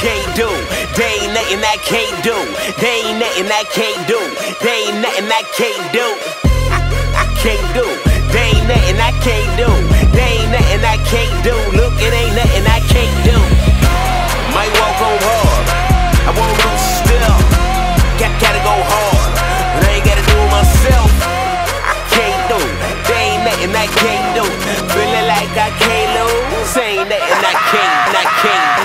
can't do. They ain't nothing I can't do. They ain't nothing I can't do. They ain't nothing I can't do. I can't do. They ain't nothing I can't do. They ain't nothing I can't do. Look, it ain't nothing I can't do. Might walk on hard. I won't lose still. Gotta go hard. But I ain't gotta do it myself. I can't do. They ain't nothing I can't do. Feeling like I can't lose. Ain't nothing I can't.